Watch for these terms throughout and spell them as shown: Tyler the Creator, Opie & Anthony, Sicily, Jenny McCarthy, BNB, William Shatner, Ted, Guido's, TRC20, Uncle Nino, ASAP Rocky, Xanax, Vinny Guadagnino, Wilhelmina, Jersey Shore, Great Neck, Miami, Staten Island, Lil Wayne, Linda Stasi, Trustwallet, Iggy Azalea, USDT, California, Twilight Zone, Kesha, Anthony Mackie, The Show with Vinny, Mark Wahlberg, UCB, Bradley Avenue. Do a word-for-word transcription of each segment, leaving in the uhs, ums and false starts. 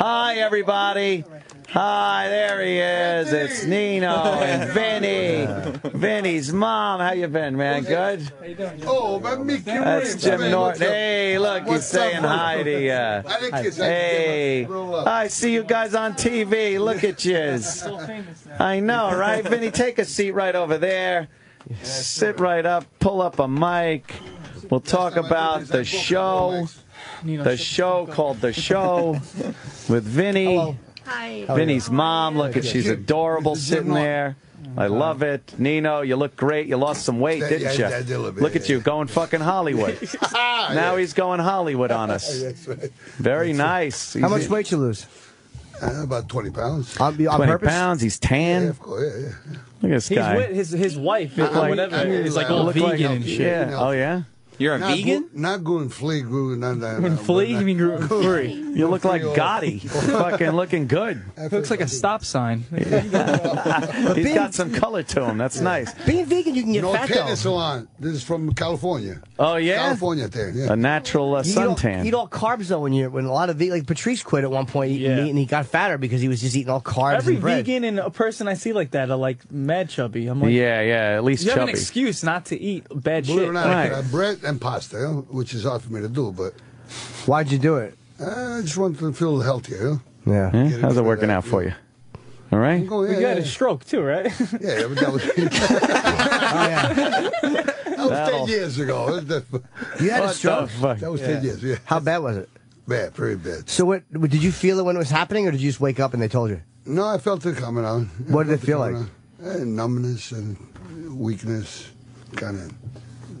Hi, everybody. Hi, there he is. It's Nino and Vinny. Vinny's mom. How you been, man? Good? How you doing? Oh, but me. That's Jim Norton. Hey, look, he's saying hi to you. Hey, I see you guys on T V. Look at yous. I know, right? Vinny, take a seat right over there. Sit right up. Pull up a mic. We'll talk about the show. The show called The Show with Vinny. Hello. Hi. Vinny's mom. Look at, she's adorable sitting there. I love it. Nino, you look great. You lost some weight, didn't you? Look at you going fucking Hollywood. Now he's going Hollywood on us. Very nice. How much weight you lose? Uh, about twenty pounds. I'll be on twenty purpose? pounds. He's tan. Yeah, of course. Yeah, yeah. Look at this guy. He's with his his wife is like, whatever. I mean, is like old vegan like, and shit. Yeah. Oh yeah. You're a not vegan? Not going flea, grew none that. When flea, you mean grew free. You look like Gotti. Fucking looking good. It looks like a stop sign. Yeah. He's got some color to him. That's yeah. nice. Being vegan, you can get no fat tanning salon. This is from California. Oh yeah, California tan. Yeah. A natural uh, suntan. You eat all carbs though when you when a lot of ve like Patrice quit at one point eating yeah. meat and he got fatter because he was just eating all carbs. Every and bread. vegan and a person I see like that are like mad chubby. I'm like yeah yeah at least you chubby. have an excuse not to eat bad Blue shit. Not, right. uh, bread. And pasta, which is hard for me to do, but why'd you do it? I just wanted to feel healthier. Yeah. yeah. How's it working out for you? All right. Go, yeah, well, you had yeah, a stroke too, right? Yeah, but that was. oh, yeah. That was That'll... ten years ago. You had a stroke. That was yeah. ten years. Yeah. How bad was it? Bad, very bad. So, what did you feel it when it was happening, or did you just wake up and they told you? No, I felt it coming on. What did it feel like? And numbness and weakness, kind of.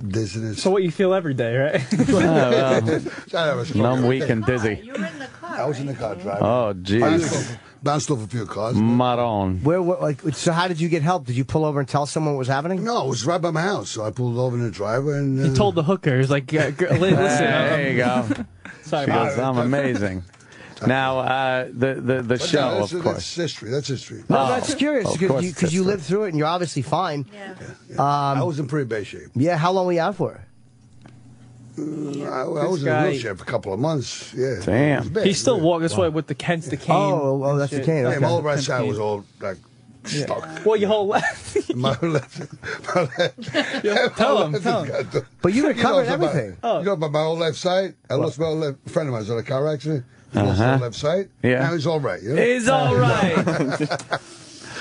Dizziness. So what you feel every day, right? oh, well. Numb, weak, and dizzy. You were in the car. I was in the car driving. Oh, jeez. Bounced off a few cars. Maron. Where, where, like, so how did you get help? Did you pull over and tell someone what was happening? No, it was right by my house. So I pulled over in the driveway and... Uh, he told the hooker. He's like, yeah, girl, listen. Uh, there you go. Sorry, she goes, I'm amazing. Now, uh, the, the, the show, no, that's, of course. That's history. That's history. No, oh, that's curious, because you, you lived through it, and you're obviously fine. Yeah. yeah, yeah. Um, I was in pretty bad shape. Yeah, how long were you out for? Uh, I, I was guy, in a wheelchair for a couple of months. Yeah. Damn. Bad, he still yeah. walked this wow. way with the Kent's the cane. Oh, oh that's shit. the cane. Okay. Yeah, my whole right side was all, like, yeah. stuck. Well, your whole left. my left. My left. Yo, tell him, tell him. But you recovered everything. You know, but my whole left side, I lost my whole left. A friend of mine was in a car accident. Uh -huh. Left side. Yeah. Now he's all right. You know? He's all right.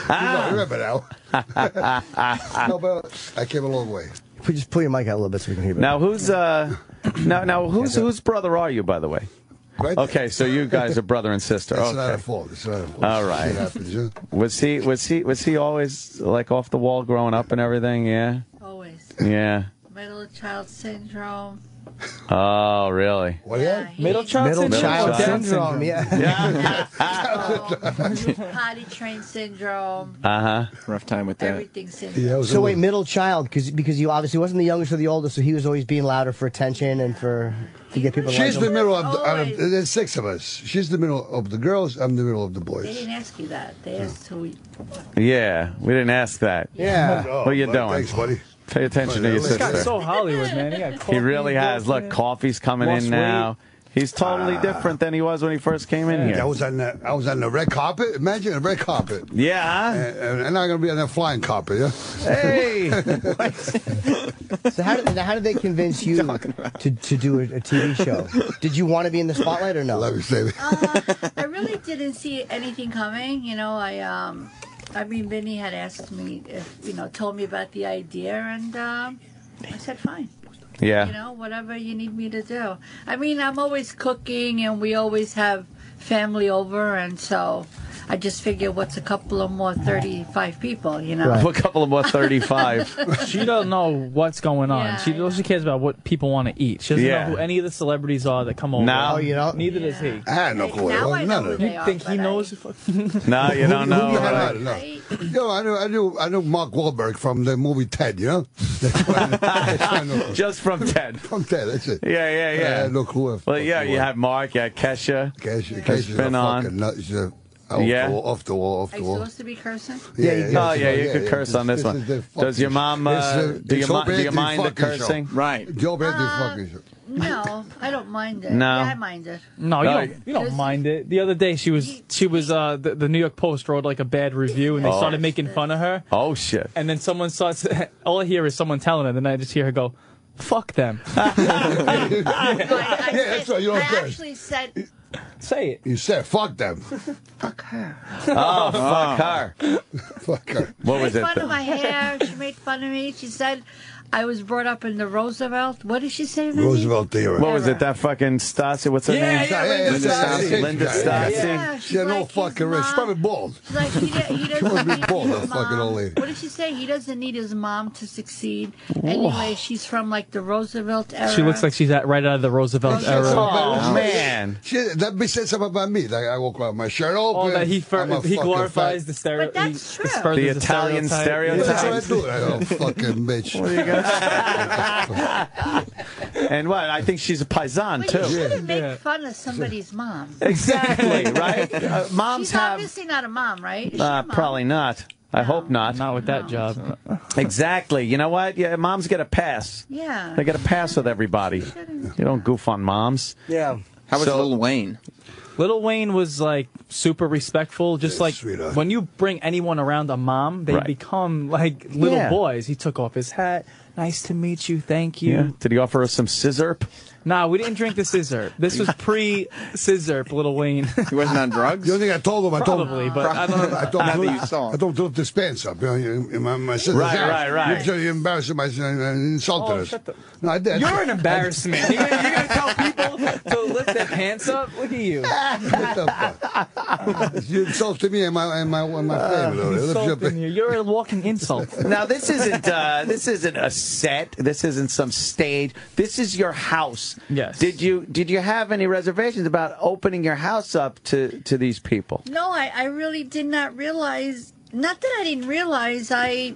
ah. Remember now. no, but I came a long way. Just pull your mic out a little bit so we can hear it. Now who's uh, now now who's whose brother are you, by the way? Right okay, so you guys are brother and sister. It's okay. not a fault. It's not a fault. All right. Happens, yeah? Was he was he was he always like off the wall growing up and everything? Yeah. Always. Yeah. Middle child syndrome. Oh, really? What yeah, middle child middle syndrome? Middle child Down syndrome, syndrome. yeah. yeah. Potty train syndrome. Uh-huh. Rough time with that. Everything syndrome. Yeah, so wait, middle child, cause, because you obviously wasn't the youngest or the oldest, so he was always being louder for attention and for to get people. She's the middle of the, out of, there's six of us. She's the middle of the girls, I'm the middle of the boys. They didn't ask you that. They asked who we... Yeah, we didn't ask that. Yeah. yeah. What are you buddy, doing? Thanks, buddy. Pay attention to your sister. This guy's so Hollywood, man. He, got coffee, he really has. Look, in. coffee's coming More in sweet. now. He's totally uh, different than he was when he first came in yeah, here. I was, on the, I was on the red carpet. Imagine a red carpet. Yeah. And, and I'm going to be on that flying carpet, yeah? Hey! so how did, how did they convince you to, to do a, a T V show? Did you want to be in the spotlight or no? Love you, baby. Uh, I really didn't see anything coming. You know, I... um. I mean, Vinny had asked me, if, you know, told me about the idea, and uh, I said, fine. Yeah. You know, whatever you need me to do. I mean, I'm always cooking, and we always have family over, and so I just figured, what's a couple of more thirty-five people, you know? Right. A couple of more thirty-five. She doesn't know what's going on. Yeah, she, all she cares about what people want to eat. She doesn't yeah. know who any of the celebrities are that come over. No, you know? Neither yeah. does he. I had no clue. Now I know who they are, think he knows? No, you don't know. I don't know. Yo, I knew, I knew, I knew Mark Wahlberg from the movie Ted, you know? That's why I know, that's why I know. Just from Ted. From Ted, that's it. Yeah, yeah, yeah. I had no clue. If, well, no yeah, clue. You had Mark, you had Kesha. Kesha, Kesha's been on. Fucking nut, she's a, Off yeah. the wall, off the wall, off the wall. Are you supposed to be cursing? Yeah, yeah, yeah. Oh, yeah, you yeah, could yeah. curse this, on this, this one. Does your mom, uh, a, do, you, do you mind the cursing? Show. Right. Joe Anthony uh, fucking show. No, I don't mind it. No, yeah, I mind it. No, you don't. You don't mind it. The other day, she was she was uh, the, the New York Post wrote like a bad review, and they oh. started making fun of her. Oh shit! And then someone starts. All I hear is someone telling her, then I just hear her go, "Fuck them." I, I, yeah, said, I actually said. Say it. You said, "Fuck them." Fuck her. Oh, fuck her. Fuck her. What was it? She made fun of my hair. She made fun of me. She said. I was brought up in the Roosevelt. What did she say? Roosevelt era. What was it? That fucking Stasi? What's her yeah, name? Yeah, yeah, Linda Stasi. Linda Stasi. Yeah, yeah. yeah, she had no like fucking wrist. She's probably bald. She's like, he, he doesn't need bald, his that mom. Fucking old lady. What did she say? He doesn't need his mom to succeed. Whoa. Anyway, she's from like the Roosevelt era. She looks like she's at, right out of the Roosevelt era. Oh, oh man. She, that bitch said something about me. Like, I walk around my shirt open. Oh, that he, he glorifies the stereotype. But that's true. The Italian stereotype. That's what I do. Oh, fucking bitch. And what? I think she's a paisan, too. You shouldn't make yeah. fun of somebody's mom. Exactly, right? Uh, moms she's have... obviously not a mom, right? Uh, a mom? Probably not. I no. hope not. Not with that no. job. Exactly. You know what? Yeah, moms get a pass. Yeah. They get a pass with everybody. You don't goof on moms. Yeah. How was so, Lil Wayne? Lil Wayne was, like, super respectful. Just, yeah, like, sweetheart. When you bring anyone around a mom, they right. become, like, little yeah. boys. He took off his hat. Nice to meet you. Thank you. Yeah. Did he offer us some scissorp? Nah, we didn't drink the scissorp. This was pre-scissorp, Lil Wayne. He wasn't on drugs? The only thing I told him, I told Probably, him. Probably, but I don't know. I told him, you saw him. I told him to lift his pants up. You know, my, my sister's right, house. right, right. You're, you're embarrassing myself and insulted oh, us. Shut the... No, I did. You're an embarrassment. You're going to tell people to lift their pants up? Look at you. What the fuck? You insulted me and my, and my, and my uh, family. Insulting you. You're a walking insult. Now, this isn't, uh, this isn't a set. This isn't some stage. This is your house. Yes. Did you did you have any reservations about opening your house up to, to these people? No, I, I really did not realize. Not that I didn't realize. I,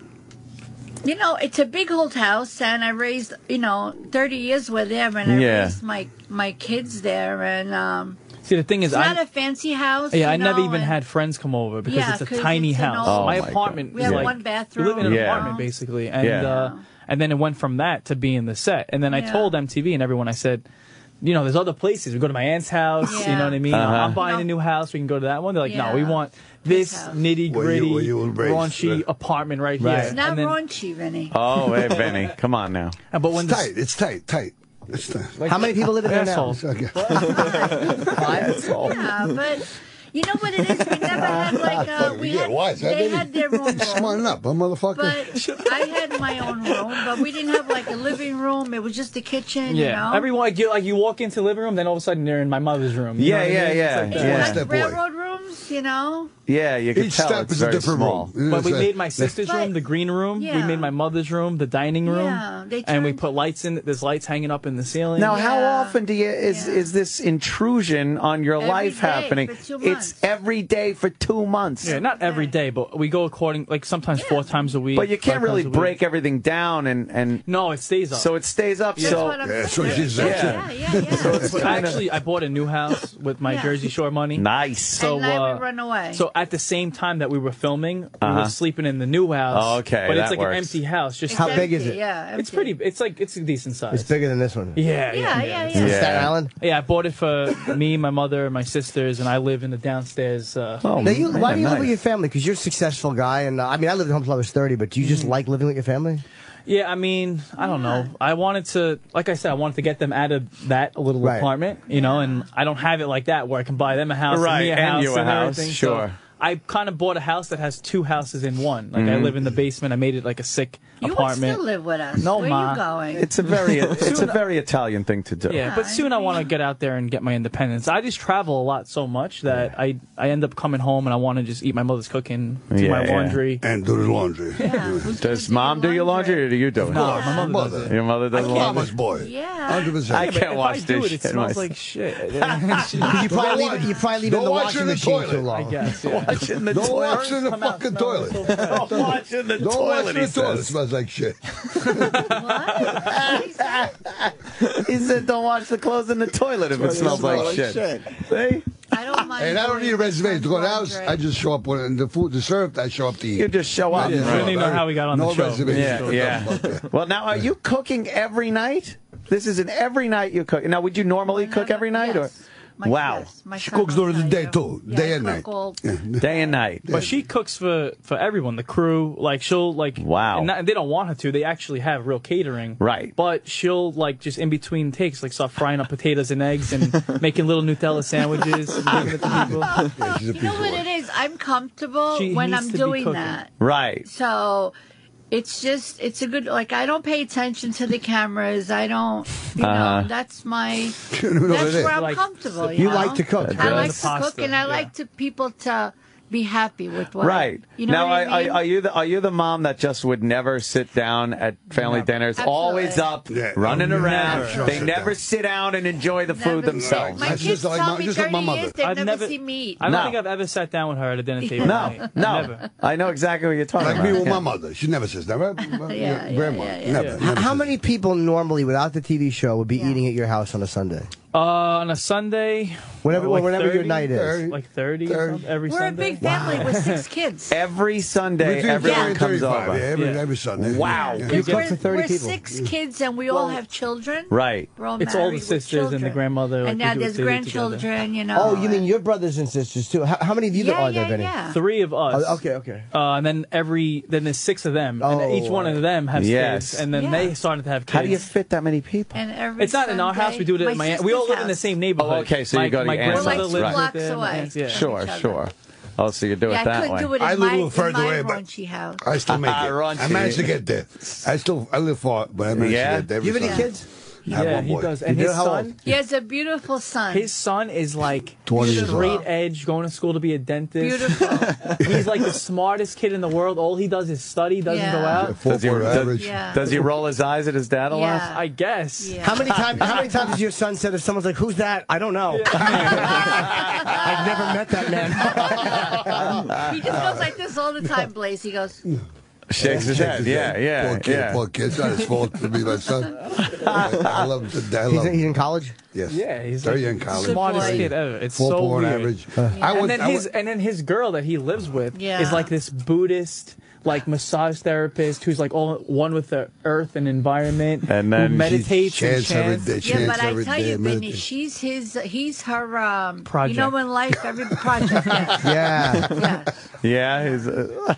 you know, it's a big old house, and I raised, you know, thirty years with them, and I yeah. raised my my kids there, and. Um, See, the thing is, it's not I'm, a fancy house. Yeah, you know, I never even and, had friends come over because yeah, it's a tiny it's house. Old, oh, my, my apartment. God. We have like, one bathroom. We live in an yeah. apartment basically, and. Yeah. Uh, And then it went from that to being the set. And then yeah. I told M T V and everyone, I said, you know, there's other places. We go to my aunt's house. Yeah. You know what I mean? Uh-huh. I'm buying no. a new house. We can go to that one. They're like, yeah. no, we want this nitty-gritty, raunchy yeah. apartment right, right here. It's not then, raunchy, Vinny. Oh, hey, Vinny. Come on now. But when it's tight. It's tight. Tight. It's tight. Like, how many people live in there now? Okay. Yeah, but... You know what it is? We never had like a. We had, wise, they had their own room. Smarten up, huh, motherfucker. But I had my own room, but we didn't have like a living room. It was just the kitchen, yeah. you know? Everyone, like you, like, you walk into the living room, then all of a sudden they're in my mother's room. You yeah, yeah, I mean? yeah. It's like, yeah. Like yeah. railroad rooms, you know? Yeah, you can Each tell step it's is very a different small. Room. But we made my sister's but, room the green room. Yeah. We made my mother's room the dining room. Yeah, they and we put lights in. There's lights hanging up in the ceiling. Now, yeah. how often do you is yeah. is this intrusion on your every life happening? It's every day for two months. Yeah, not every day, but we go according like sometimes yeah. four times a week. But you can't really break everything down and and no, it stays up. So it stays up. Yeah. So yeah, so she's yeah. yeah, yeah, yeah. So it's actually, I bought a new house with my yeah. Jersey Shore money. Nice. So and uh, we run away. So. At the same time that we were filming, uh-huh. we were sleeping in the new house. Oh, okay, but it's like works. An empty house. Just how big is it? Yeah, empty. It's pretty. It's like it's a decent size. It's bigger than this one. Yeah, yeah, yeah. yeah, yeah. yeah. yeah. Staten Island. Yeah, I bought it for me, my mother, and my sisters, and I live in the downstairs. Uh, oh, now you, why do you live nice. with your family? Because you're a successful guy, and uh, I mean, I lived at home till I was thirty. But do you just mm. like living with your family? Yeah, I mean, I don't yeah. know. I wanted to, like I said, I wanted to get them out of that little right. apartment, you yeah. know, and I don't have it like that where I can buy them a house right. and me a and house. You a and house, everything. Sure. So I kind of bought a house that has two houses in one. Like, mm-hmm. I live in the basement. I made it like a sick you apartment. You still live with us. No, Where ma. Are you going? It's a very, it's a very Italian thing to do. Yeah, yeah but I soon mean. I want to get out there and get my independence. I just travel a lot so much that yeah. I, I end up coming home and I want to just eat my mother's cooking, do yeah, my laundry. Yeah. And do the laundry. Yeah. Yeah. Does mom do your laundry or do you do it? No, my mother, mother does it. Your mother does laundry? Mama's boy. Yeah. one hundred percent. I can't if wash I do this. It, it smells like shit. You probably leave it in the washing machine too long. I guess, In the Don't toilet. watch it in the fucking toilet. So Don't watch it in the Don't toilet. Don't watch in the says. toilet. It smells like shit. What? He said, "Don't wash the clothes in the toilet if it smells smell like, like shit." shit. See? I don't mind. And I don't need a reservation to go to the house. I just show up when the food is served. I show up to eat. You just show up. Yeah. Yeah. We didn't know how we got on no the show. No reservation. Yeah. yeah. Well, now, are you cooking every night? This is an every night you cook. Now, would you normally cook every night? Yes. Or? My, wow. Yes, she cooks during the day, too. Yeah, day, and night. Yeah. Day and night. But she cooks for, for everyone, the crew. Like, she'll, like... Wow. And, not, and they don't want her to. They actually have real catering. Right. But she'll, like, just in between takes, like, start frying up potatoes and eggs and making little Nutella sandwiches. And giving it to people. Yeah, you know what it is? I'm comfortable she when I'm doing that. Right. So... It's just, it's a good, like, I don't pay attention to the cameras. I don't, you know, uh, that's my, that's where I'm like, comfortable, you, you know? Like to cook. I like to pasta. cook, and I yeah. like to people to be happy with what right. I, you know now, what I mean? Are, are, you the, are you the mom that just would never sit down at family never. dinners? Absolutely. Always up, yeah, running no, around. Never. They never sit down and enjoy the never food themselves. My kids just tell like, me just like my mother. Years, they've I've never, never seen meat. I don't no. think I've ever sat down with her at a dinner table. No, no. Never. I know exactly what you're talking like about. Like me with yeah. my mother. She never sits down. Grandma. Yeah, yeah, never. Yeah. How many people normally, without the T V show, would be yeah. eating at your house on a Sunday? Uh, on a Sunday, whenever, like whenever thirty, your night is, thirty, like thirty, thirty. every We're Sunday. We're a big family wow. with six kids. Every Sunday, everyone yeah. comes over. Yeah, every, yeah. every Sunday. Wow, yeah. you get to thirty we're people. We're six kids, and we well, all have children. Right. We're all it's all the sisters and the grandmother. Like, and now there's grandchildren. Together. You know. Oh, you mean your brothers and sisters too? How, how many of you yeah, are yeah, there, Vinny? Yeah. Three of us. Oh, okay, okay. Uh, and then every then there's six of them, oh, and each one of them has kids, and then they started to have kids. How do you fit that many people? And every it's not in our house. We do it at my we all. Live in the same neighborhood. Oh, okay, so you go to my grandmother lives right. there. Blocks away. Yeah. Sure, sure. Oh, so you do yeah, it that way. Do it I live my, a little further away, but house. I still make uh, it. Raunchy. I managed to get there. I still I live far, but I managed yeah. to get there. You have any kids? Yeah, I have one boy. He does. And you his son? Old? He has a beautiful son. His son is like straight edge, going to school to be a dentist. Beautiful. He's like the smartest kid in the world. All he does is study, doesn't yeah. go out. Does he, does, yeah. does he roll his eyes at his dad a lot? Yeah. I guess. Yeah. How many times How many times has your son said, if someone's like, who's that? I don't know. Yeah. I've never met that man. He just goes like this all the time, Blaze. He goes... Shakes his head. Yeah, yeah. Poor kid, yeah. poor kid. It's not his fault to be my son. I love him to die. He's, he's in college? Yes. Yeah, he's very like in college. Smartest kid ever. It's four so weird. Average. Uh, yeah. I would, and, then I would, his, and then his girl that he lives with yeah. is like this Buddhist... like massage therapist who's like all one with the earth and environment, and then who meditates she chants and chants. Every day, yeah, but I tell you, Vinny, she's his, he's her. Um, project. You know, in life, every project. Yes. Yeah. Yeah. Yeah. His, uh,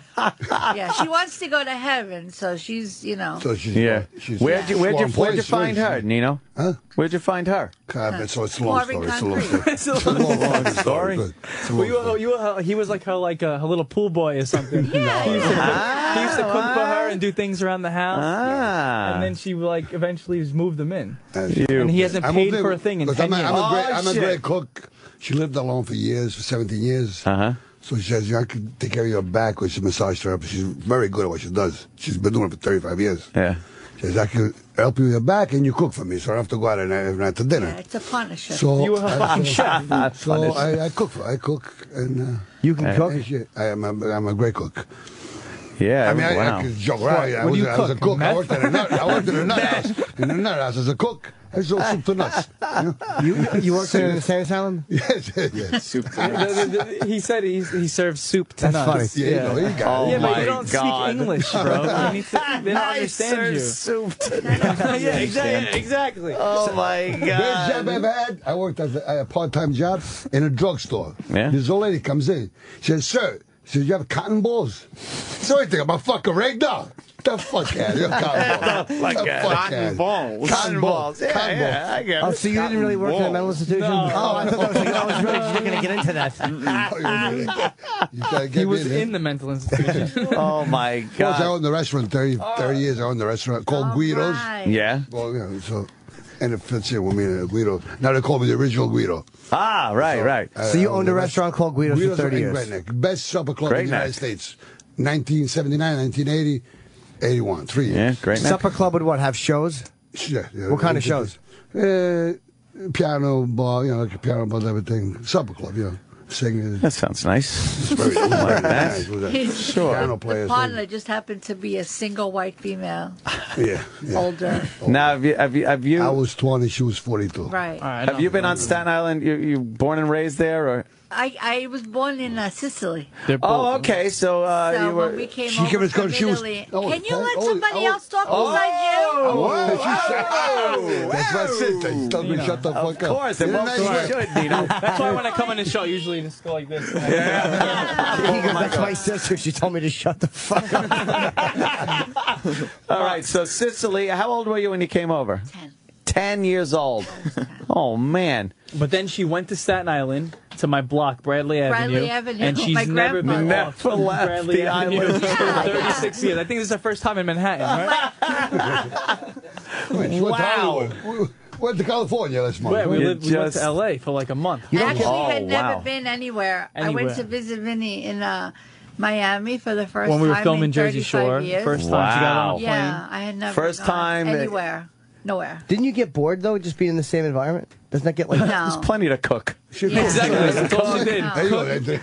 yeah. She wants to go to heaven, so she's you know. So she's yeah. She's where'd you where'd you where'd you find her, Nino? Huh? Where'd you find her? God, so it's a long story. It's a long story. It's a long story. Well, you, you, uh, he was like her, like uh, her little pool boy or something. Yeah. He used to, ah, he used to cook wow. for her and do things around the house. Ah. And then she like eventually just moved them in. You, and he hasn't paid for a thing in ten years. I'm a, I'm a great, I'm a great cook. She lived alone for years, for seventeen years. Uh huh. So she says, I could take care of your back with a massage therapist. She's very good at what she does. She's been doing it for thirty-five years. Yeah. She says, I can help you with your back, and you cook for me, so I don't have to go out every night to dinner. Yeah, it's a punisher. So you are a punisher. So I, I cook. For, I cook. And, uh, you can I, cook? She, I am a, I'm a great cook. Yeah, I mean, wow. I, I could joke around. I, I was a cook. I worked at a nut, I worked at a nut house. In a nut house as a cook. I sold soup to nuts. You, know? you, you worked in the Staten Island? Yes, yes. Soup to nuts. He said he, he served soup to That's nuts. Funny. Yeah, yeah. You know, you got oh yeah, but you don't God. speak English, bro. You need to, they don't understand you. soup to nuts. Yeah, exactly. exactly. Oh, my God. Best job I ever had, I worked as a, a part-time job in a drugstore. Yeah. This old lady comes in. She says, sir, she says, you have cotton balls? So you think about fucking right now. The fuck out of here. Cotton balls. Like cotton balls. Cotton balls. Yeah, cotton balls. Yeah, I get it. Oh, so you cotton didn't really work balls. at a mental institution? No. Oh, I thought that was like, oh, I was really just going to get into that. you gotta get he was in, in the mental institution. Oh, my God. Well, I owned the restaurant thirty, thirty years. I owned the restaurant called oh, Guido's. Right. Yeah. Well, you know, so... And it fits in with me and Guido. Now they call me the original Guido. Ah, right, so, right. Uh, so you owned a restaurant called Guido's, Guido's for thirty years. Great Neck. Best supper club in the United States. nineteen seventy-nine, nineteen eighty, eighty-one. Three years. Yeah, Great Neck. Supper club would what, have shows? Yeah. yeah what kind of shows? Uh, piano bar, you know, like a piano bar and everything. Supper club, you know. Singing. That sounds nice. It's very, very like that. Nice. Sure. Piano player. The partner thing. just happened to be a single white female. Yeah. yeah. Older. Now, have you, have you, have you? I was twenty. She was forty-two. Right. All right have you been on Staten Island? You, you born and raised there, or? I, I was born in uh, Sicily. Oh, okay. So, uh, so you were, when we came she over from Italy. Was, oh, Can you oh, let somebody oh, else talk oh, besides you? Oh, whoa, whoa, whoa, that's whoa. my sister. You told me shut the fuck up. Of course, and most of should, Nino. That's why when I come in the show, usually just go like this. Yeah. yeah. He goes, oh, my that's God. my sister. She told me to shut the fuck up. All right, so Sicily, how old were you when you came over? Ten. Ten years old. Oh, man. But then she went to Staten Island, to my block, Bradley Avenue. Bradley Avenue. And she's my never been off never left Bradley the Avenue island. for yeah, thirty-six yeah. years. I think this is her first time in Manhattan, right? Wait, wow. Went we went to California this month. Right, we, lived, just... we went to L A for like a month. You I actually oh, had never wow. been anywhere. anywhere. I went to visit Vinny in uh, Miami for the first time. When we were filming Jersey Shore. Years. First wow. time she got on a plane. Yeah, I had never first gone time anywhere. Nowhere. Didn't you get bored, though, just being in the same environment? Doesn't that get like... No. There's plenty to cook. Yeah. Exactly. That's all she did. No.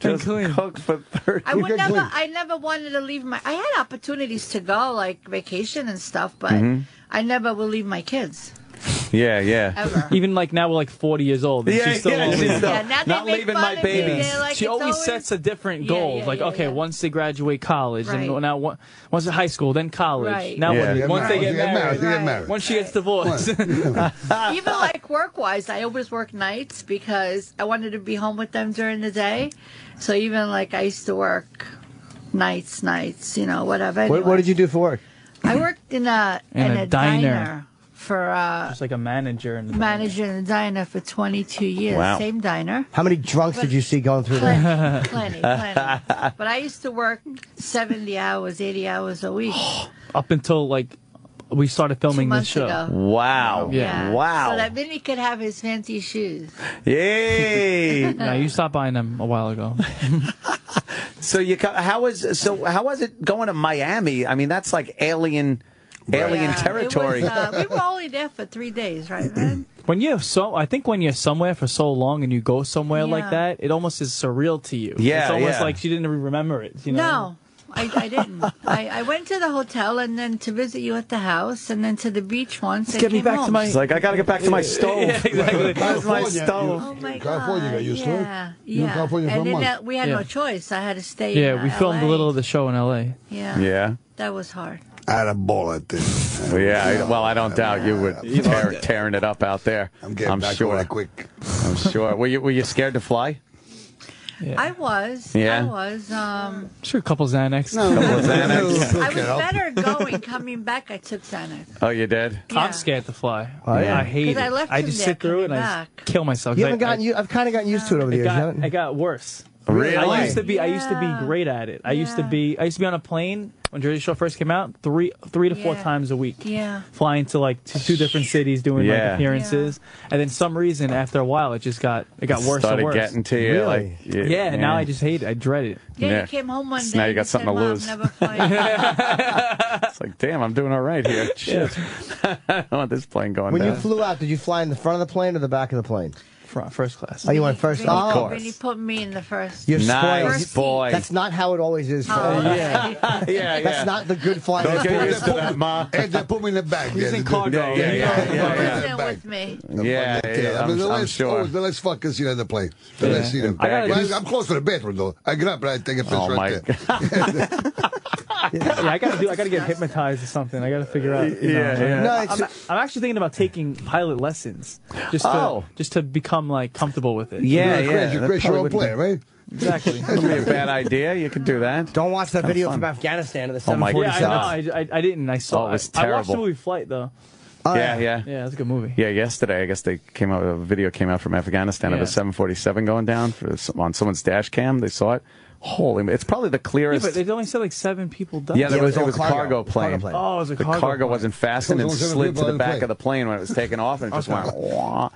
Just cook for thirty. I, would never, I never wanted to leave my... I had opportunities to go, like vacation and stuff, but mm-hmm. I never will leave my kids. Yeah, yeah. Ever. Even like now we're like forty years old. And yeah, she's still, yeah, she's still yeah, not leaving my babies. Like, she always, always sets a different goal. Yeah, yeah, like, yeah, okay, yeah. once they graduate college, right. and now once they're high school, then college. Right. Now yeah. once, once they get married, they get married. Once she gets divorced. Even like work-wise, I always work nights because I wanted to be home with them during the day. So even like I used to work nights, nights, you know, whatever. Anyway. What, what did you do for work? I worked in a, in in a, a diner. diner. For uh, just like a manager in the manager diner. in the diner for twenty-two years, wow. same diner. How many drunks but did you see going through plenty, there? Plenty, plenty. But I used to work seventy hours, eighty hours a week. Up until like we started filming the show. Ago. Wow! Yeah. yeah, wow. So that Vinny could have his fancy shoes. Yay! No, you stopped buying them a while ago. so you how was so how was it going to Miami? I mean, that's like alien. Alien yeah, territory. Was, uh, we were only there for three days, right, man? When you're so, I think when you're somewhere for so long and you go somewhere yeah. like that, it almost is surreal to you. Yeah, it's almost yeah. like she didn't remember it. You know? No, I, I didn't. I, I went to the hotel and then to visit you at the house and then to the beach once. Let's and get me back home. to my. It's like I gotta get back to my stove. yeah, exactly. That's my stove. Oh my God. California got used to it. Yeah, yeah. California and then that, we had yeah. no choice. I had to stay. Yeah, in we filmed a little of the show in L A. Yeah. Yeah. That was hard. I had a ball at this. Yeah, I, well, I don't doubt you were tear, tearing it up out there. I'm getting I'm back sure. that quick. I'm sure. Were you Were you scared to fly? Yeah. I was. Yeah. I was. Um, sure, a couple Xanax. No. Couple Xanax. I was better going, coming back. I took Xanax. Oh, you did? Yeah. I'm scared to fly. Oh, yeah. I hate it. I, left I just there, sit through it and back. I kill myself. You haven't I, gotten. I, you, I've kind of gotten used no. to it over the years. Got, haven't? I got worse. Really? I used to be. Yeah. I used to be great at it. I yeah. used to be. I used to be on a plane. When Jersey Shore first came out, three, three to yeah. four times a week, yeah, flying to like two, two different cities, doing yeah. like appearances, yeah. and then some reason after a while it just got it got it worse and worse. Started getting to you, really? like yeah. yeah and now I just hate it. I dread it. Yeah, yeah. you came home one so day. Now you got something said, to lose. Never it's like, damn, I'm doing all right here. Shit, I don't want this plane going. When down. you flew out, did you fly in the front of the plane or the back of the plane? First class. Oh, you went first class? Of course. Vinny put me in the first. You're nice first boy. That's not how it always is. For oh, yeah. yeah, yeah. That's not the good flying. Don't get used to that, Ma. And they put me in the back. He's yeah, in cargo. Yeah, yeah, yeah. yeah, yeah, yeah. With me. Yeah, yeah, yeah. I mean, the I'm, less, I'm sure. Oh, the less fuckers you know the plane. The yeah. less you know. Well, I'm close to the bathroom, though. I get up and I take a piss oh, right there. yeah, I gotta do. I gotta get hypnotized or something. I gotta figure out. You know, yeah, yeah. No, I'm, I'm actually thinking about taking pilot lessons just to oh. just to become like comfortable with it. Yeah, you know, yeah. You're a great role player, right? Exactly. That'd be a bad idea. You can do that. Don't watch that Have video fun. from Afghanistan of the seven forty-seven. Oh my God. Yeah, I know. I, I, I didn't. I saw. Oh, it was terrible. I watched the movie Flight though. Oh, yeah, yeah, yeah. It's a good movie. Yeah, yesterday I guess they came out. A video came out from Afghanistan yeah. of a seven forty-seven going down for, on someone's dash cam. They saw it. Holy, it's probably the clearest. Yeah, but they only said like seven people died. Yeah, there yeah, was, it was a cargo, cargo plane. plane. Oh, it was a cargo. The cargo plane. wasn't fastened and slid to the back plane. of the plane when it was taken off, and it just went. Wah.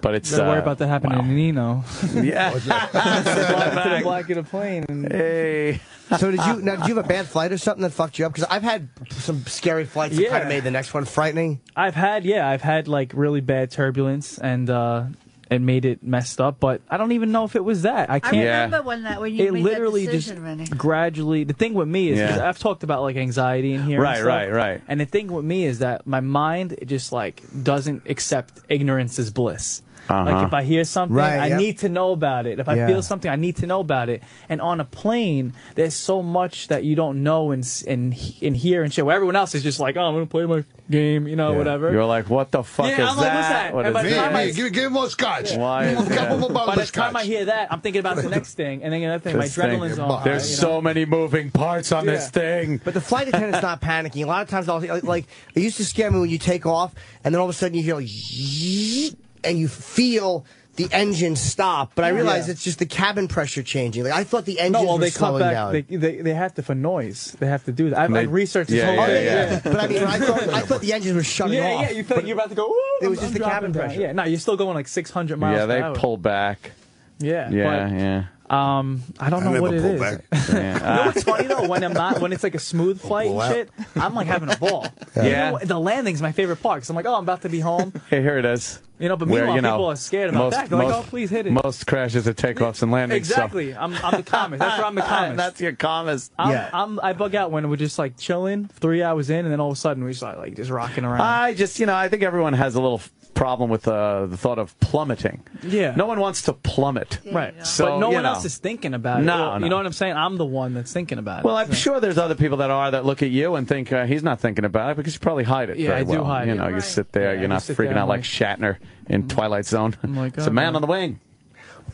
But it's. Don't uh, worry about that happening wow. in Nino. Yeah. to the black of the plane. And... Hey. So did you? Now, did you have a bad flight or something that fucked you up? Because I've had some scary flights yeah. that kind of made the next one frightening. I've had, yeah, I've had like really bad turbulence and. uh It made it messed up, but I don't even know if it was that. I can't. I remember yeah. when that when you it made literally that decision, just Vinny. gradually. The thing with me is yeah. I've talked about like anxiety in here. Right, and stuff, right, right. And the thing with me is that my mind it just like doesn't accept ignorance as bliss. Uh-huh. Like if I hear something, right, I yep. need to know about it. If yeah. I feel something, I need to know about it. And on a plane, there's so much that you don't know and and and hear and shit. Where everyone else is just like, oh, I'm gonna play my game, you know, yeah. whatever. You're like, what the fuck yeah, is I'm like, that? What's that? What is that? Hey, give, give more scotch. Why is that? By the time I hear that, I'm thinking about the next thing, and then another thing. This my adrenaline's thing. on. There's right, so know? many moving parts on yeah. this thing. But the flight attendant's not panicking. A lot of times, I'll, like, it used to scare me when you take off, and then all of a sudden you hear like, yeet, and you feel the engine stop, but I realize yeah. it's just the cabin pressure changing. Like I thought the engines no, well, were they slowing back, down. They, they, they have to, for noise, they have to do that. I've like, researched this yeah, whole yeah, thing. Yeah, yeah. Yeah. But I mean, I thought, I thought the engines were shutting yeah, off. Yeah, you felt like you're about to go, ooh, it was I'm, just I'm the cabin down. pressure. Yeah, no, you're still going like six hundred miles yeah, per hour. Yeah, they pull back. Yeah. Yeah, but, yeah. Um, I don't know I what it is. Back. Yeah. You know what's funny though? When I'm not, when it's like a smooth flight and shit, I'm like having a ball. Yeah. You know, the landing's my favorite part because I'm like, oh, I'm about to be home. Hey, here it is. You know, but meanwhile, Where, you know, people are scared about most, that. They're most, like, oh, please hit it. Most crashes are takeoffs and landings. Exactly. So. I'm, I'm the calmest. That's where I'm the calmest. That's your calmest. I'm, yeah. I'm, I bug out when we're just like chilling, three hours in, and then all of a sudden we're just like, like just rocking around. I just, you know, I think everyone has a little problem with uh, the thought of plummeting. Yeah. No one wants to plummet. Right. Yeah. So, but no one know. else is thinking about it. No, no. You know what I'm saying? I'm the one that's thinking about it. Well, I'm so. sure there's other people that are that look at you and think uh, he's not thinking about it because you probably hide it. Yeah, very I well. do hide you it. You know, right. you sit there, yeah, you're not freaking out like, like Shatner. In Twilight Zone. Oh my God, it's a man, man on the wing.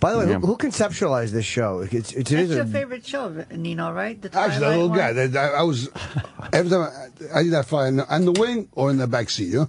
By the way, yeah. who, who conceptualized this show? It's, it's, it's, it's your a, favorite show, Nino, right? The Twilight actually, that little one? guy. I, I was every time I, I did that fly on the wing or in the back seat, you know.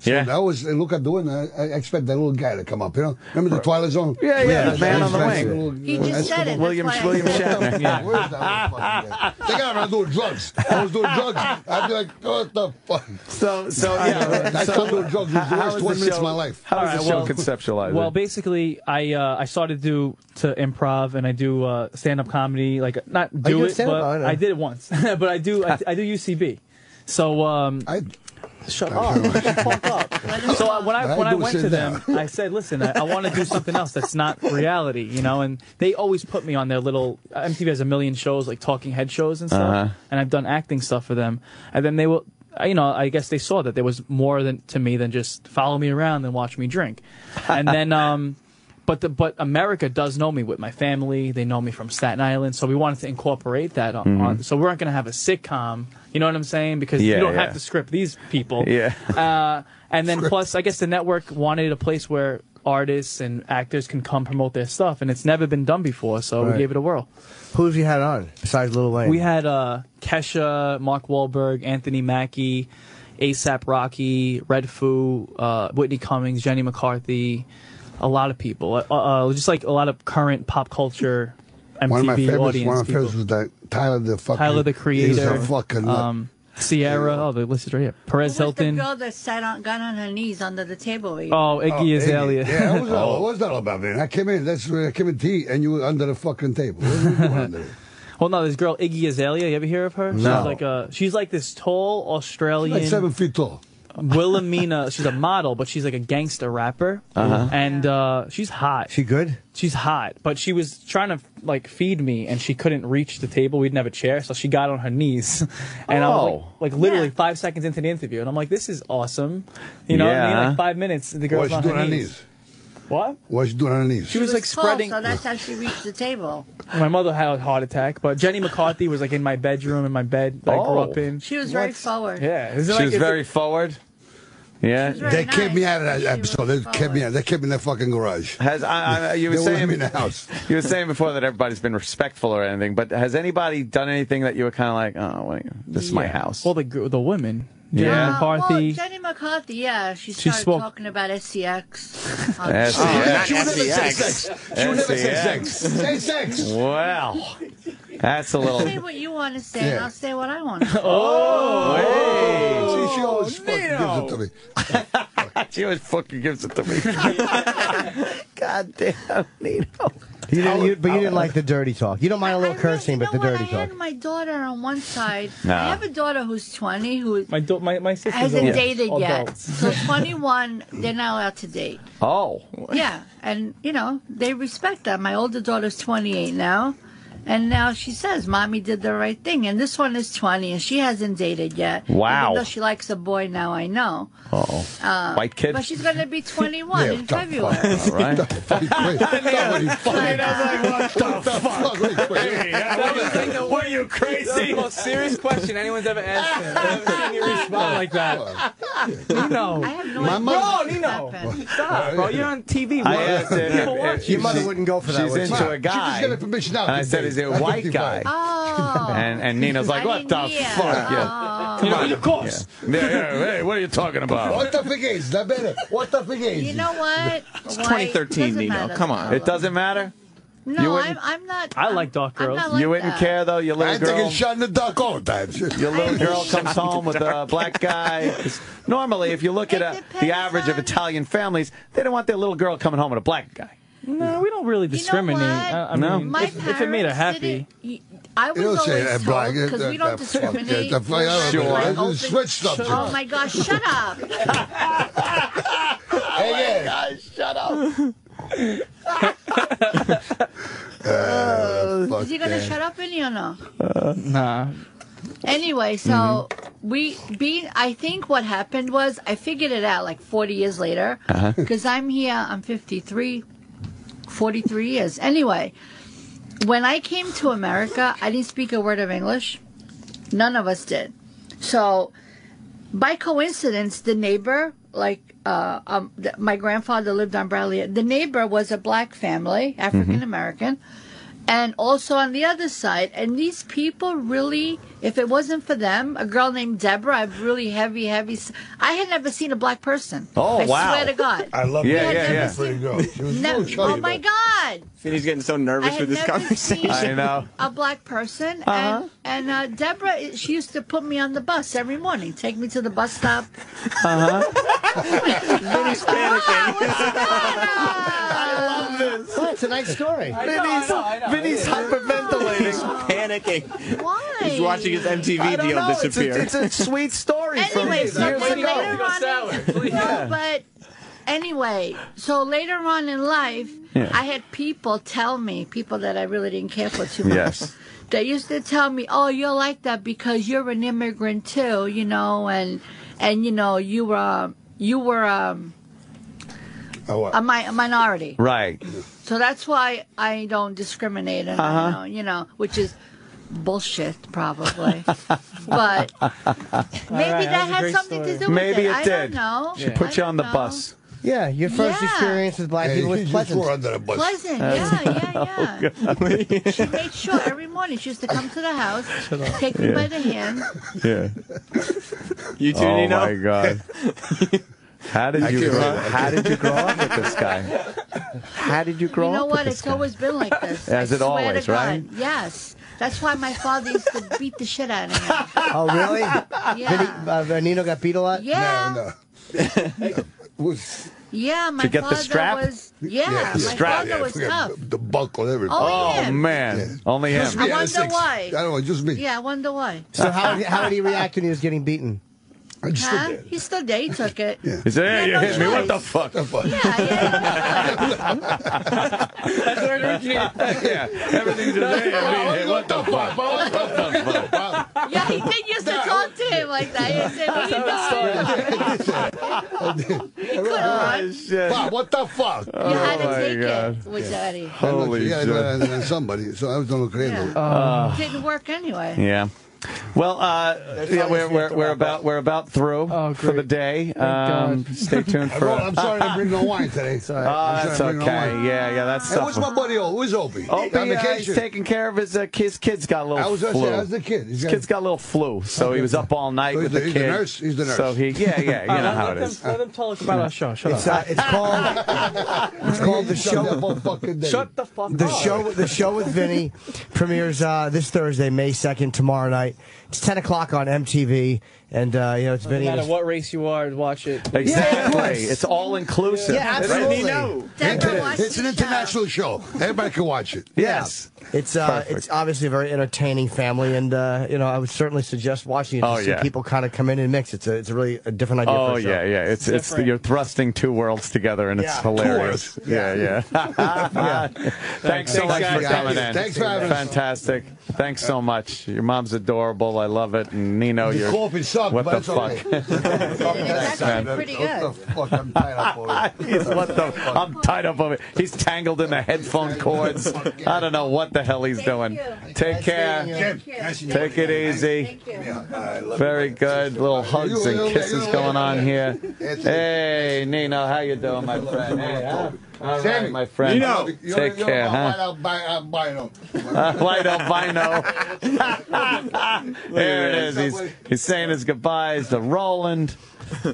So yeah. I always look at the wing. I, I expect that little guy to come up, you know. Remember the Twilight Zone? Yeah, yeah. yeah the man on the wing. He just said it. William William Shatner. Yeah. Where is that little fucking guy? They got him. I was doing drugs. I was doing drugs. I'd be like, what the fuck? So, so yeah. I started doing drugs. It was the worst twenty minutes of my life. How was the show conceptualized? Well, basically, I I saw. to do to improv, and I do uh, stand-up comedy. Like not do it, but I, I did it once. But I do, I, I do U C B. So um, I shut up, fuck up. So uh, when I when I, I went to them, I said, "Listen, I, I want to do something else that's not reality, you know." And they always put me on their little uh, M T V has a million shows, like talking head shows and stuff. Uh-huh. And I've done acting stuff for them, and then they will. You know, I guess they saw that there was more than to me than just follow me around and watch me drink, and then. Um, But, the, but America does know me with my family. They know me from Staten Island. So we wanted to incorporate that. on. Mm-hmm. on so we weren't going to have a sitcom. You know what I'm saying? Because yeah, you don't yeah. have to script these people. Yeah. Uh, and then script. plus, I guess the network wanted a place where artists and actors can come promote their stuff. And it's never been done before. So right. we gave it a whirl. Who have you had on besides Lil Wayne? We had uh, Kesha, Mark Wahlberg, Anthony Mackie, ASAP Rocky, Red Foo, uh, Whitney Cummings, Jenny McCarthy. A lot of people, uh, uh, just like a lot of current pop culture M T V one of my favorites, audience One of my favorites people. was that Tyler the fucking Tyler the Creator, he's fucking um, Sierra. Oh, the list is right here. Perez Who was Hilton. The girl that sat on, got on her knees under the table. Right? Oh, Iggy Azalea. Oh, yeah, what was, oh. what was that all about, man? I came in. That's where I came in tea, and you were under the fucking table. What were you doing under there? Well, no, this girl Iggy Azalea. You ever hear of her? No. She's like a. She's like this tall Australian. She's like seven feet tall. Wilhelmina, she's a model, but she's like a gangster rapper, uh-huh. and uh, she's hot. She good? She's hot, but she was trying to like feed me, and she couldn't reach the table. We didn't have a chair, so she got on her knees, and oh. I was like, like literally yeah. five seconds into the interview, and I'm like, this is awesome, you know? Yeah. I mean, like five minutes, the girl's on her, her knees. knees? What? What was she doing on her knees? She, she was, was like tall, spreading. So that's how she reached the table. My mother had a heart attack, but Jenny McCarthy was like in my bedroom, in my bed that oh. I grew up in. She was what? very forward. Yeah. Is it she like, was is very it... forward. Yeah. Very they nice. kept me out of that she episode. They forward. kept me out. They kept me in that fucking garage. Has I, I, you were they saying me in the house? You were saying before that everybody's been respectful or anything, but has anybody done anything that you were kind of like, oh, wait, this yeah. is my house? Well, the the women. Jenny yeah. uh, McCarthy. Well, Jenny McCarthy, yeah. She started she spoke talking about S C X. Um, S C X. Oh, she would never say sex. She would never say sex. Say sex. Wow. That's a little... Say what you want to say, yeah. and I'll say what I want to say. Oh! Hey. See, she always fucking gives it to me. She always fucking gives it to me. God damn, Nino. You didn't, you, but you didn't like the dirty talk. You don't mind a little I mean, cursing, you know but the what? dirty I talk. I had my daughter on one side. Nah. I have a daughter who's twenty, who my my, my sister hasn't all, dated yeah, yet. Adults. So twenty-one, they're not allowed to date. Oh. Yeah, and you know they respect that. My older daughter's twenty-eight now, And now she says, Mommy did the right thing. And this one is twenty, and she hasn't dated yet. Wow. Even though she likes a boy now, I know. Uh-oh. Uh, White kid? But she's going to be twenty-one yeah, in February. All right. That was like, what the fuck? Wait, were you crazy? The most serious question anyone's ever asked. I've never seen you respond like that. Nino. I have no idea. Bro, Nino. Stop, bro. You're on T V. I asked her. Your mother wouldn't go for that. She's into a guy. She just got permission out. I said, a white guy. Oh. And, and Nino's like, what the fuck? Yeah. Come on, of course. Yeah. Yeah, yeah, hey, what are you talking about? What the fuck is that better? What the fuck is? You know what? It's twenty thirteen, Nino. Come on. It doesn't matter? No, I'm, I'm not. I I'm, like dark girls. Like you wouldn't that. care, though, your little I girl. I think it's shot in the dark all the time. Your little girl comes home with a black guy. Normally, if you look it at a, the average on... of Italian families, they don't want their little girl coming home with a black guy. No, we don't really discriminate. You know I, I no. mean, if, if it made her happy. It, I was always told, because we don't discriminate. Sure. Switch subject. Oh, my gosh, shut up. Oh, my gosh, shut up. uh, Is he going to shut up, Vinny, or no? Uh, nah. Anyway, so mm-hmm. we being, I think what happened was I figured it out like forty years later, because uh-huh. I'm here, I'm fifty-three. forty-three years. Anyway, when I came to America, I didn't speak a word of English. None of us did. So, by coincidence, the neighbor, like uh, um, th my grandfather lived on Bradley. The neighbor was a black family, African-American, mm-hmm. and also on the other side. And these people really, if it wasn't for them, a girl named Deborah, I have really heavy, heavy... I had never seen a black person. Oh, I wow. I swear to God. I love yeah, that. Yeah, yeah, seen, she was so chubby, oh, my God. Vinny's getting so nervous with this conversation. I know. A black person. Uh-huh. And, and uh, Deborah, she used to put me on the bus every morning, take me to the bus stop. Uh-huh. Vinny's panicking. I love this. Oh, it's a nice story. I know, Vinny's hyperventilating. Panicking. Why? He's watching his M T V deal disappear. It's a, it's a sweet story. Anyway, so years later on, no, but anyway, so later on in life, yeah. I had people tell me, people that I really didn't care for too much. Yes. They used to tell me, "Oh, you're like that because you're an immigrant too, you know, and and you know you were you were um, oh, uh, a, mi a minority, right? So that's why I don't discriminate, and uh-huh. I don't, you know, which is." Bullshit, probably. But maybe right, that, that had something story. to do maybe with it. Maybe it I did. I don't know. She yeah. put you on the know. bus. Yeah, your first yeah. experience with black yeah, people was pleasant. Under the bus. Pleasant, yeah, yeah, yeah. Oh, she made sure every morning she used to come to the house, take me yeah. by the hand. Yeah. You two, Nino? Oh, my God. How did, you grow, how did you grow up with this guy? How did you grow up with this guy? You know what? It's guy? always been like this. As I it always, right? Yes. That's why my father used to beat the shit out of him. Oh, really? Yeah. Vinny, uh, Nino got beat a lot? Yeah. No, no. Yeah, my to get father the strap? was... Yeah, yeah the my strap. father yeah, was tough. The buckle, everything. Oh, him. man. Yeah. Only him. I wonder why. I don't know, just me. Yeah, I wonder why. So how, how did he react when he was getting beaten? I just huh? He stood there. He took it. Yeah. He said, hey, he you no hit choice. me. What the fuck? The fuck? Yeah, yeah. That's where it originated. Yeah. Everything's in there. I mean, what the fuck? What the fuck? Yeah, he did used to talk to him like that. He said, what are you doing? He couldn't run. Bob, what the fuck? You oh had to take God. it with yeah. Daddy. Holy shit. Yeah, somebody. So I was on the cradle. Uh, didn't work anyway. Yeah. Well, uh, yeah, we're we're we're about we're about through oh, for the day. Um, stay tuned for. I'm sorry to bring no wine today. Sorry. Oh, that's okay. No yeah, yeah, that's. Hey, what's my buddy? Oh, who's Opie? Opie, on uh, he's taking care of his uh, his kid's got a little I was flu. Say, how's the kid? He's his got... kid's got a little flu, so okay. he was up all night so with the, the he's kid. The nurse. He's the nurse. So he, yeah, yeah, you uh, know how it is. Them, let him tell us about our show. Shut it's, up. Uh, it's called. It's called the show. Shut the fuck up. The show. The show with Vinny premieres this Thursday, May second, tomorrow night. It's ten o'clock on M T V. And, uh, you know, it's Vinny. No matter what race you are, watch it. Exactly. Yeah, it's all inclusive. Yeah, absolutely. Right? It's, it's an international show. show. Everybody can watch it. Yes. Yeah. It's uh, it's obviously a very entertaining family, and, uh, you know, I would certainly suggest watching it to oh, see yeah. people kind of come in and mix. It's a, it's a really a different idea oh, for a show. Oh, yeah, yeah. It's, it's, it's you're thrusting two worlds together, and yeah. it's hilarious. Tours. Yeah, yeah. yeah. Thanks so much for coming in. Thanks for having us. Fantastic. Thanks so much. Your mom's adorable. I love it. And Nino, you're... Up, what, the okay. what the fuck? I'm tied up over What the fuck? I'm tied up over it. He's tangled in the headphone cords. I don't know what the hell he's Thank doing. You. Take care. Thank you. Take it easy. Very good. Little hugs and kisses going on here. Hey, Nino, how you doing, my friend? Hey, huh? All Sammy, right, my friend. Nino, take you're, care, you're huh? White albino. uh, white albino. There it is. He's, he's saying his goodbyes to Roland.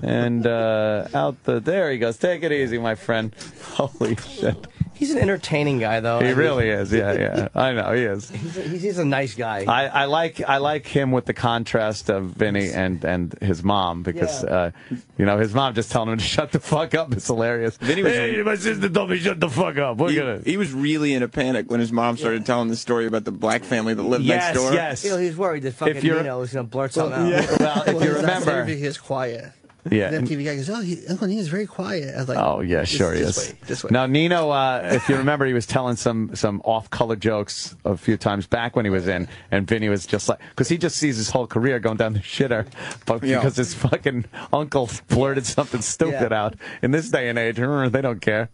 And uh, out the... There he goes. Take it easy, my friend. Holy shit. He's an entertaining guy, though. He I really mean, is. Yeah, yeah. I know he is. He's a, he's a nice guy. I, I like I like him with the contrast of Vinny and and his mom because yeah. uh, you know his mom just telling him to shut the fuck up. It's hilarious. Vinny was hey, like, my sister told me shut the fuck up. We're he, gonna. He was really in a panic when his mom started yeah. telling the story about the black family that lived yes, next door. Yes, yes. You know, he's worried that fucking Nino is gonna blurt something well, out. Yeah. Well, if well, you remember, he's quiet. Yeah. The M T V guy goes, oh, he, Uncle Nino's very quiet. I was like, oh, yeah, sure he is. This way, this way. Now, Nino, uh, if you remember, he was telling some, some off-color jokes a few times back when he was in, and Vinny was just like, because he just sees his whole career going down the shitter but yeah. because his fucking uncle blurted something stupid yeah. out. In this day and age, they don't care.